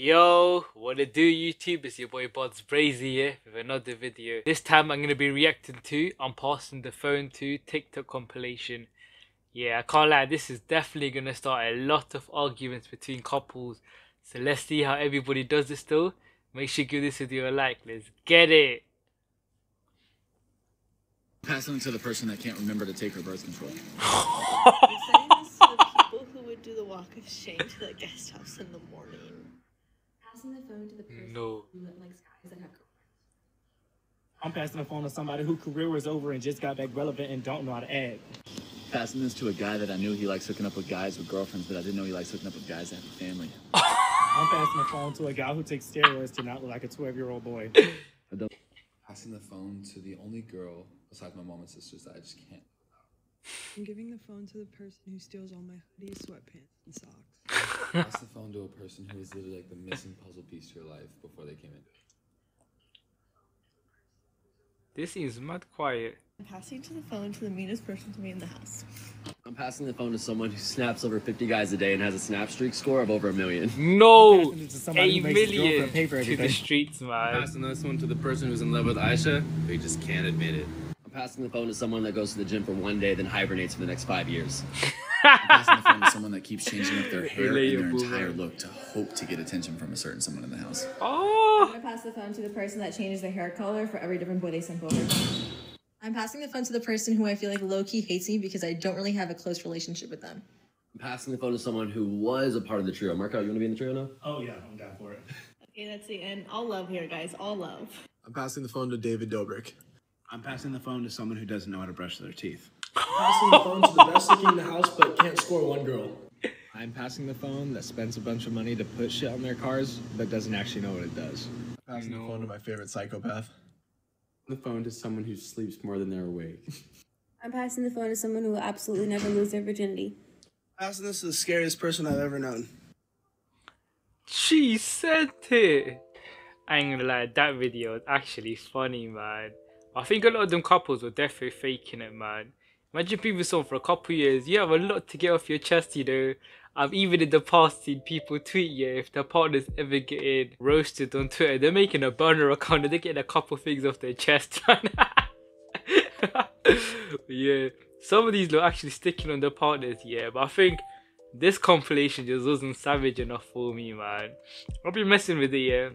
Yo, what it do YouTube, it's your boy Bodz Brazy here with another video. This time I'm going to be reacting to I'm Passing the Phone to TikTok compilation. Yeah, I can't lie, this is definitely going to start a lot of arguments between couples. So let's see how everybody does this though. Make sure you give this video a like, let's get it. Pass on to the person that can't remember to take her birth control. You're saying this to the people who would do the walk of shame to the guest house in the morning. Passing the phone to the person who likes guys that have careers. I'm passing the phone to somebody whose career was over and just got back relevant and don't know how to act. Passing this to a guy that I knew he likes hooking up with guys with girlfriends, but I didn't know he likes hooking up with guys that have a family. I'm passing the phone to a guy who takes steroids to not look like a 12-year-old boy. Passing the phone to the only girl besides my mom and sisters that I just can't. I'm giving the phone to the person who steals all my hoodies, sweatpants, and socks. Pass the phone to a person who is literally like the missing puzzle piece to your life before they came in. This is mad quiet. I'm passing the phone to the meanest person to me in the house. I'm passing the phone to someone who snaps over 50 guys a day and has a snap streak score of over 1 million. No! 1 million to the streets, man. I'm passing this one to the person who's in love with Aisha, but you just can't admit it. I'm passing the phone to someone that goes to the gym for 1 day, then hibernates for the next 5 years. I'm passing the phone to someone that keeps changing up their hair and their entire look to hope to get attention from a certain someone in the house. Oh! I'm going to pass the phone to the person that changes their hair color for every different boy they send over. I'm passing the phone to the person who I feel like low-key hates me because I don't really have a close relationship with them. I'm passing the phone to someone who was a part of the trio. Marco, you want to be in the trio now? Oh, yeah. I'm down for it. Okay, that's the end. All love here, guys. All love. I'm passing the phone to David Dobrik. I'm passing the phone to someone who doesn't know how to brush their teeth. Passing the phone to the best looking in the house but can't score one girl. I'm passing the phone that spends a bunch of money to put shit on their cars but doesn't actually know what it does. I'm passing the phone to my favorite psychopath. The phone to someone who sleeps more than they're awake. I'm passing the phone to someone who will absolutely never lose their virginity. Passing this to the scariest person I've ever known. She said it. I ain't gonna lie, that video is actually funny, man. I think a lot of them couples were definitely faking it, man. Imagine being with someone for a couple of years, you have a lot to get off your chest, you know. I've even in the past seen people tweet, yeah, if their partner's ever getting roasted on Twitter, they're making a burner account and they're getting a couple of things off their chest, man. Yeah, some of these look actually sticking on their partners, yeah, but I think this compilation just wasn't savage enough for me, man. I'll be messing with it, yeah.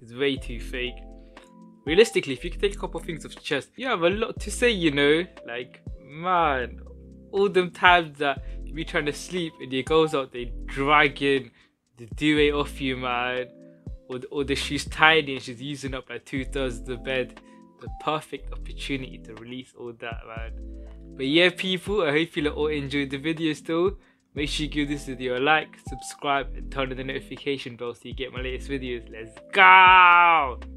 It's way too fake. Realistically, if you can take a couple of things off your chest, you have a lot to say, you know? Like, man, all them times that you be trying to sleep and your girl's out there dragging the duvet off you, man. Or she's tidy and she's using up like 2/3 of the bed. The perfect opportunity to release all that, man. But yeah, people, I hope you all enjoyed the video still. Make sure you give this video a like, subscribe, and turn on the notification bell so you get my latest videos. Let's go!